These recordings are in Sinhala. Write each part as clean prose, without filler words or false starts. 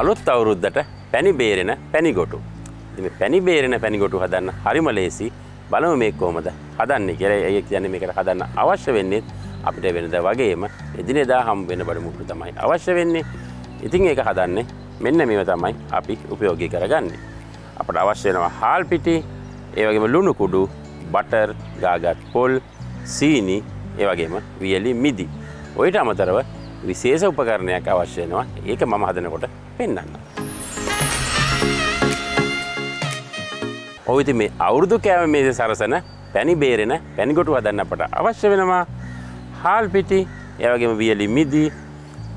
අලුත් අවුරුද්දට පැණි බේරෙන පැණිගොටු. ඉතින් මේ පැණි බේරෙන පැණිගොටු හදන්න හරිම ලේසි. බලමු මේක කොහොමද හදන්නේ කියලා. ඒ කියන්නේ මේකට හදන්න අවශ්‍ය වෙන්නේ අපිට වෙනදා වගේම එදිනෙදා හම් වෙන බඩු මුට්ටු තමයි අවශ්‍ය වෙන්නේ. ඉතින් ඒක හදන්නේ මෙන්න මේව තමයි අපි ප්‍රයෝගික කරගන්නේ. අපිට අවශ්‍ය වෙනවා හාල් පිටි, ඒ වගේම ලුණු කුඩු, බටර්, ගාගත් පොල්, සීනි, ඒ වගේම වියලි මිදි. ඔයිට අමතරව විශේෂ උපකරණයක් අවශ්‍ය වෙනවා. ඒක මම හදනකොට පෙන්වන්න. ඔය ඉතින් මේ අවුරුදු කෑම මේසේ සරසන පැණි බේරෙන පැණිගොටු හදන්න අපට අවශ්‍ය වෙනවා හාල් පිටි, ඒ වගේම වියලි මිදි,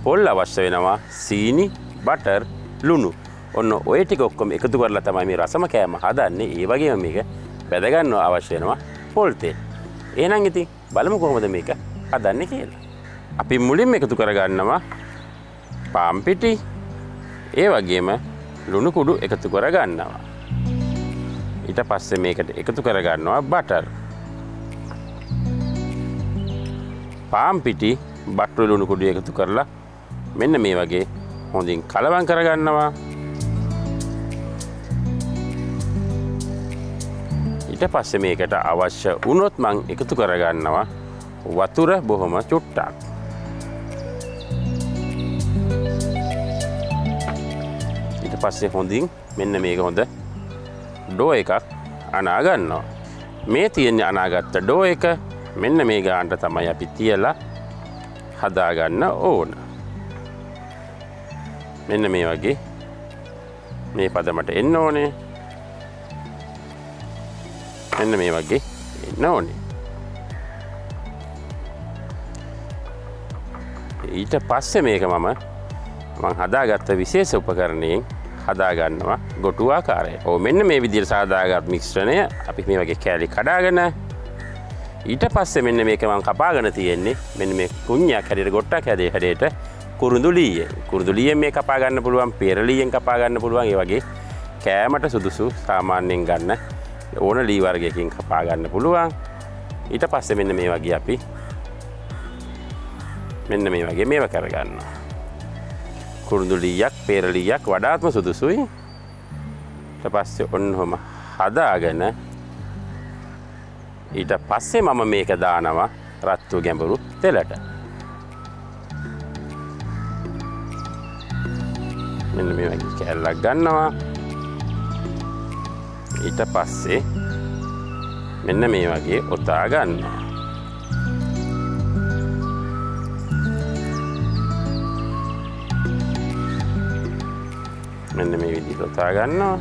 පොල් අවශ්‍ය වෙනවා, සීනි, බටර්, ලුණු. ඔන්න ඔය ටික ඔක්කොම එකතු කරලා තමයි මේ රසම කෑම හදන්නේ. ඒ වගේම මේක බැද ගන්න අවශ්‍ය වෙනවා පොල් තෙල්. එහෙනම් ඉතින් බලමු කොහොමද මේක හදන්නේ කියලා. අපි මුලින්ම එකතු කරගන්නවා පාන් පිටි, ඒ වගේම ලුණු කුඩු එකතු කරගන්නවා. ඊට පස්සේ මේකට එකතු කරගන්නවා බටර්. පාන් පිටි, බටර්, ලුණු කුඩු එකතු කරලා මෙන්න මේ වගේ හොඳින් කලවම් කරගන්නවා. ඊට පස්සේ මේකට අවශ්‍ය වුණොත් මම එකතු කරගන්නවා වතුර බොහොම චුට්ටක්. පස්සේ හොඳින් මෙන්න මේක හොඳ ඩෝ එකක් අනා ගන්නවා. මේ තියෙන අනාගත්ත ඩෝ එක මෙන්න මේ ගානට තමයි අපි තියලා හදා ගන්න ඕන. මෙන්න මේ වගේ මේ පදමට එන්න ඕනේ. මෙන්න මේ වගේ එන්න ඕනේ. ඊට පස්සේ මේක මම හදාගත්ත විශේෂ උපකරණයෙන් හදා ගන්නවා ගොටු ආකාරය. මෙන්න මේ විදිහට සාදාගත් මිශ්‍රණය අපි මේ වගේ කෑලි කඩාගෙන ඊට පස්සේ මෙන්න මේක මම කපාගෙන තියෙන්නේ මෙන්න මේ කුණ්‍යක් හැඩයට ගොට්ටක් හැඩයට කුරුඳුලිය. කුරුඳුලියෙන් මේ කපා ගන්න පුළුවන්, පෙරලියෙන් කපා ගන්න පුළුවන්. ඒ වගේ කෑමට සුදුසු සාමාන්‍යයෙන් ගන්න ඕන ලී වර්ගයකින් කපා ගන්න පුළුවන්. ඊට පස්සේ මෙන්න මේ වගේ අපි මෙන්න මේ වගේ මේව කරගන්නවා. කුරුඳුලියක්, පෙරලියක් වඩාත්ම සුදුසුයි. ඊට පස්සේ ඔන්නෝම හදාගෙන ඊට පස්සේ මම මේක දානවා රත්තු ගැඹුරු තෙලට. මෙන්න මේ වගේ කෑල්ලක් ගන්නවා. ඊට පස්සේ මෙන්න මේ වගේ ඔතා ගන්නවා. මෙන්න මේ විදිහට ඔතා ගන්නවා.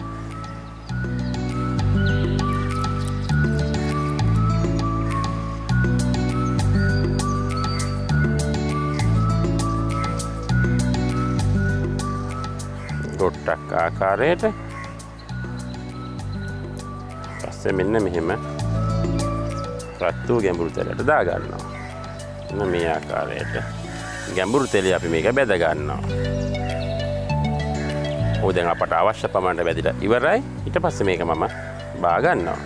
ගොට්ටක් ආකාරයට. පස්සේ මෙන්න මෙහෙම රත්තු ගැඹුරු තැලට දා ගන්නවා. මෙන්න මේ ආකාරයට ගැඹුරු තැලේ අපි මේක බැද ගන්නවා. දැන් අපට අවශ්‍ය ප්‍රමාණයට බැදලා ඉවරයි. ඊට පස්සේ මේක මම බා ගන්නවා.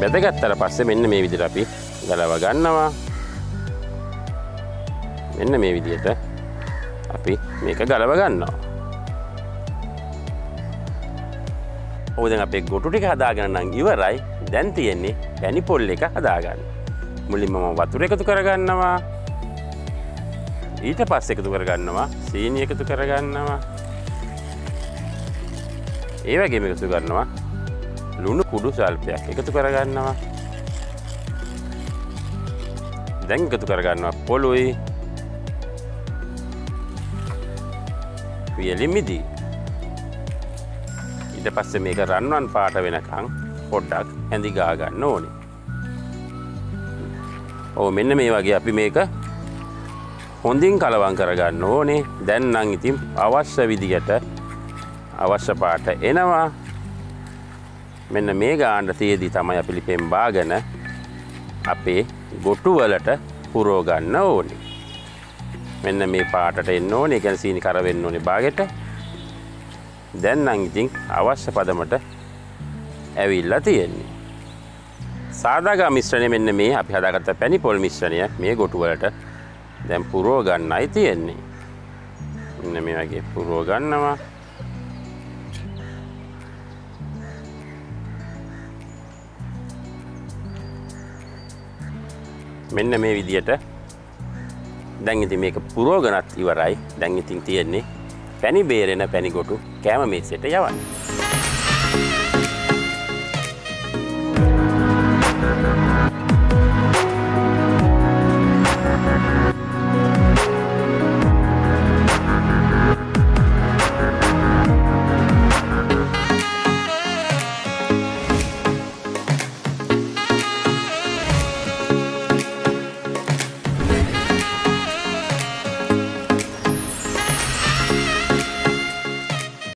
බැදගත්තට පස්සේ මෙන්න මේ විදිහට අපි ගලව ගන්නවා. මෙන්න මේ විදිහට අපි මේක ගලව ගන්නවා. දැන් අපේ ගොටු ටික හදාගෙන නම් ඉවරයි. දැන් තියෙන්නේ පැණි පොල් එක හදාගන්න. මුලින්ම මම වතුර එකතු කරගන්නවා. ඊට පස්සේ එකතු කරගන්නවා සීනි එකතු කරගන්නවා. ඒ වගේම එකතු කරනවා ලුණු කුඩු සල්පයක් එකතු කරගන්නවා. දැන් එකතු කරගන්නවා පොළොයි, වියලි මිදි. ඊට පස්සේ මේක රන්වන් පාට වෙනකන් පොඩ්ඩක් ඇඳි ගා ගන්න ඕනේ. මෙන්න මේ වගේ අපි මේක හොඳින් කලවම් කරගන්න ඕනේ. දැන් නම් ඉතින් අවශ්‍ය විදිහට අවශ්‍ය පාට එනවා. මෙන්න මේ ගාන තියේදී තමයි අපි ලිපෙන් බාගෙන අපේ ගොටු වලට පුරව ගන්න ඕනේ. මෙන්න මේ පාටට එන්න ඕනේ. ඒ කියන්නේ සීනි කර වෙන්න ඕනේ බාගෙට. දැන් නම් ඉතින් අවශ්‍ය පදමට ඇවිල්ලා තියෙන්නේ. සාදාගා මිශ්‍රණය මෙන්න මේ අපි හදාගත්ත පැණිපොල් මිශ්‍රණය මේ ගොටු වලට දැන් පුරව ගන්නයි තියෙන්නේ. මෙන්න මේ වගේ පුරව ගන්නවා. මෙන්න මේ විදියට දැන් ඉතින් මේක පුරව ගන්නත් ඉවරයි. දැන් ඉතින් තියෙන්නේ පැණි බේරෙන පැණි ගොටු කෑම මේසෙට යවන්න.